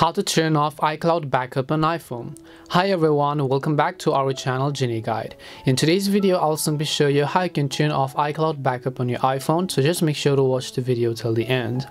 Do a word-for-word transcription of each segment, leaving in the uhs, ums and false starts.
How to turn off iCloud backup on iPhone. Hi everyone, welcome back to our channel Genie Guide. In today's video, I'll simply show you how you can turn off iCloud backup on your iPhone, so just make sure to watch the video till the end.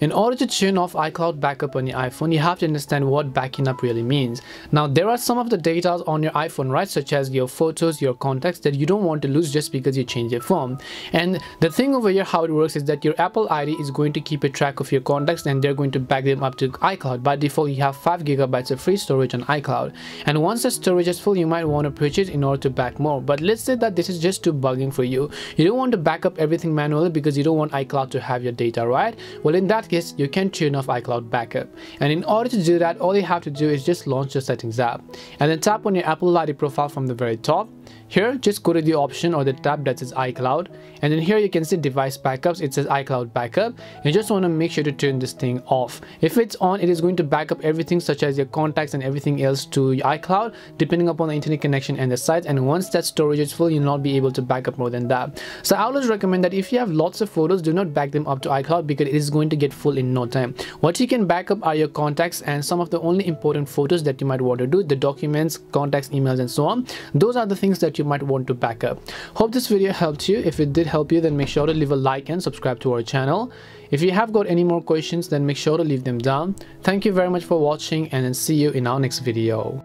In order to turn off iCloud backup on your iPhone, you have to understand what backing up really means. Now, there are some of the data on your iPhone, right, such as your photos, your contacts, that you don't want to lose just because you change your phone. And the thing over here, how it works is that your Apple I D is going to keep a track of your contacts and they're going to back them up to iCloud. By default, you have five gigabytes of free storage on iCloud, and once the storage is full, you might want to purchase in order to back more. But let's say that this is just too bugging for you. You don't want to back up everything manually because you don't want iCloud to have your data, right? Well, in that case, you can turn off iCloud backup, and in order to do that, all you have to do is just launch your settings app and then tap on your Apple I D profile from the very top. Here, just go to the option or the tab that says iCloud, and then here you can see device backups. It says iCloud backup. You just want to make sure to turn this thing off. If it's on, it is going to back up everything such as your contacts and everything else to iCloud, depending upon the internet connection and the site, and once that storage is full, you'll not be able to back up more than that. So I always recommend that if you have lots of photos, do not back them up to iCloud because it is going to get full in no time. What you can back up are your contacts and some of the only important photos that you might want to do, the documents, contacts, emails, and so on. Those are the things that you might want to back up. Hope this video helped you. If it did help you, then make sure to leave a like and subscribe to our channel. If you have got any more questions, then make sure to leave them down. Thank you very much for watching, and then see you in our next video.